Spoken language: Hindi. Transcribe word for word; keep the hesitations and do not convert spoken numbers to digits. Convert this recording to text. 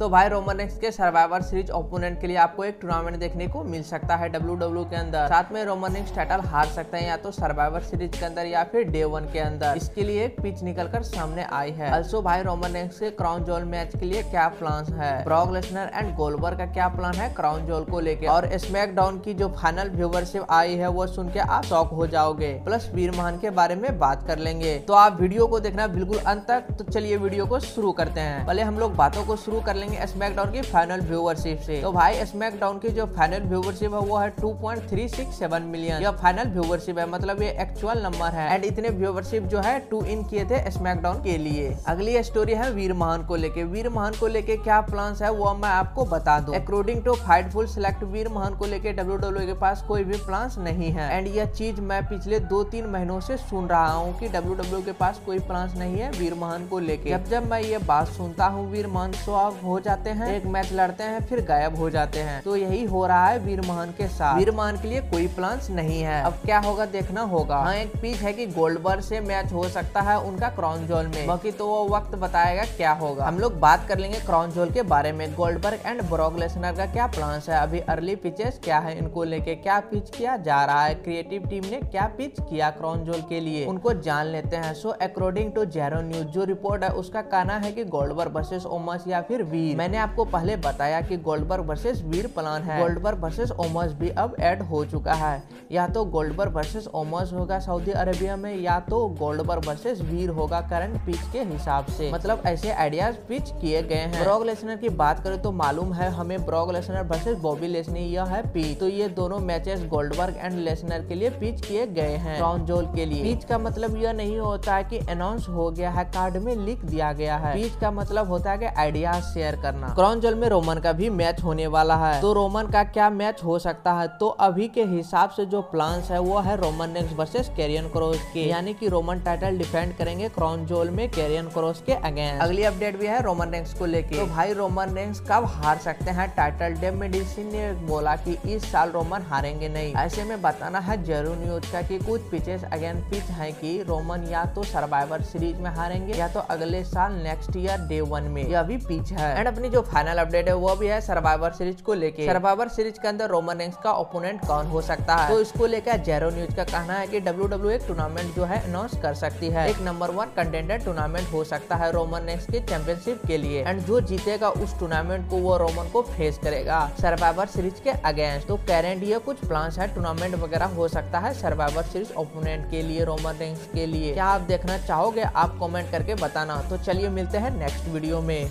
तो भाई रोमन रेंस के सर्वाइवर सीरीज ओपोनेंट के लिए आपको एक टूर्नामेंट देखने को मिल सकता है डब्ल्यू डब्ल्यू के अंदर। साथ में रोमन रेंस टाइटल हार सकते हैं या तो सर्वाइवर सीरीज के अंदर या फिर डे वन के अंदर। इसके लिए एक पिच निकलकर सामने आई है। अल्सो भाई रोमन रेंस के क्राउन जूल मैच के लिए क्या प्लान है, ब्रॉक लेसनर एंड गोलबर्ग का क्या प्लान है क्राउन जूल को लेकर, और स्मैकडाउन की जो फाइनल व्यूवरशिप आई है वो सुन के आप शॉक हो जाओगे। प्लस वीर महान के बारे में बात कर लेंगे, तो आप वीडियो को देखना बिल्कुल अंत तक। तो चलिए वीडियो को शुरू करते हैं। पहले हम लोग बातों को शुरू कर स्मैकडाउन की फाइनल व्यूवरशिप से। तो भाई स्मैकडाउन की जो फाइनल व्यूवरशिप है वो है two point three six seven million. यह फाइनल व्यूवरशिप है, मतलब ये एक्चुअल नंबर है। एंड इतने व्यूवरशिप जो है टू इन किए थे स्मैकडाउन के लिए। अगली स्टोरी है वीर महान को लेके। वीर महान को लेके क्या प्लान्स है वो मैं आपको बता दूं। According to Fightful Select Veer Mahaan को लेके डब्ल्यूडब्ल्यूई के पास कोई भी प्लान्स नहीं है। एंड यह चीज मैं पिछले दो तीन महीनों से सुन रहा हूँ की डब्ल्यूडब्ल्यूई के पास कोई प्लान्स नहीं है वीर महान को लेके। जब जब मैं ये बात सुनता हूँ, वीर महान स्वाग हो जाते हैं, एक मैच लड़ते हैं फिर गायब हो जाते हैं। तो यही हो रहा है वीर महान के साथ। वीर महान के लिए कोई प्लान्स नहीं है। अब क्या होगा देखना होगा। हाँ, एक पिच है कि गोल्डबर्ग से मैच हो सकता है उनका क्राउन जूल में, बाकी तो वो वक्त बताएगा क्या होगा। हम लोग बात कर लेंगे क्राउन जूल के बारे में। गोल्डबर्ग एंड ब्रॉक लेसनर का क्या प्लान्स है, अभी अर्ली पिचेस क्या है, इनको लेके क्या पिच किया जा रहा है, क्रिएटिव टीम ने क्या पिच किया क्राउन जूल के लिए, उनको जान लेते हैं। So according to Xero news जो रिपोर्ट है उसका कहना है कि गोल्डबर्ग वर्सेस ओमस या फिर वीर। मैंने आपको पहले बताया कि गोल्डबर्ग वर्सेस वीर प्लान है। गोल्डबर्ग वर्सेस ओमस भी अब ऐड हो चुका है। या तो गोल्डबर्ग वर्सेस ओमस होगा सऊदी अरेबिया में, या तो गोल्डबर्ग वर्सेस वीर होगा करंट पिच के हिसाब से। मतलब ऐसे आइडियाज पिच किए गए हैं। ब्रॉक लेसनर की बात करें तो मालूम है हमें Brock Lesnar versus Bobby Lashley यह है पिच। तो ये दोनों मैचेस गोल्डबर्ग एंड लेसनर के लिए पिच किए गए हैं क्राउन जूल के लिए। पिच का मतलब यह नहीं होता है कि अनाउंस हो गया है, कार्ड में लिख दिया गया है। पिच का मतलब होता है कि आइडियाज शेयर करना। क्राउन जूल में रोमन का भी मैच होने वाला है, तो रोमन का क्या मैच हो सकता है? तो अभी के हिसाब से जो प्लान्स है वो है Roman Reigns versus Karrion Kross के, यानी कि रोमन टाइटल डिफेंड करेंगे क्राउन जूल में कैरियन क्रॉस के अगेंस्ट। अगली अपडेट भी है रोमन रेंस को लेके। तो भाई रोमन रेंस कब हार सकते हैं टाइटल? डेव मेडिसिन ने बोला कि इस साल रोमन हारेंगे नहीं। ऐसे में बताना है जेरो न्यूज का कि कुछ पिचेस अगेन पिच है कि रोमन या तो सर्वाइवर सीरीज में हारेंगे या तो अगले साल नेक्स्ट ईयर डे वन में। यह भी पिच है। एंड अपनी जो फाइनल अपडेट है वो भी है सर्वाइवर सीरीज को लेके। सर्वाइवर सीरीज के अंदर रोमन रेंस का ओपोनेंट कौन हो सकता है, तो इसको लेकर जेरो न्यूज का कहना है कि डब्ल्यूडब्ल्यूई एक टूर्नामेंट जो है अनाउंस कर सकती है। एक नंबर वन कंटेंडर टूर्नामेंट हो सकता है रोमन रेंस के चैंपियनशिप के लिए। एंड जो जीतेगा उस टूर्नामेंट को वो रोमन को फेस करेगा सर्वाइवर सीरीज के अगेंस्ट। तो करेंट ये कुछ प्लान्स है, टूर्नामेंट वगैरह हो सकता है सर्वाइवर सीरीज ओपोनेंट के लिए रोमन रेंस के लिए। क्या आप देखना चाहोगे? आप कॉमेंट करके बताना। तो चलिए मिलते हैं नेक्स्ट वीडियो में।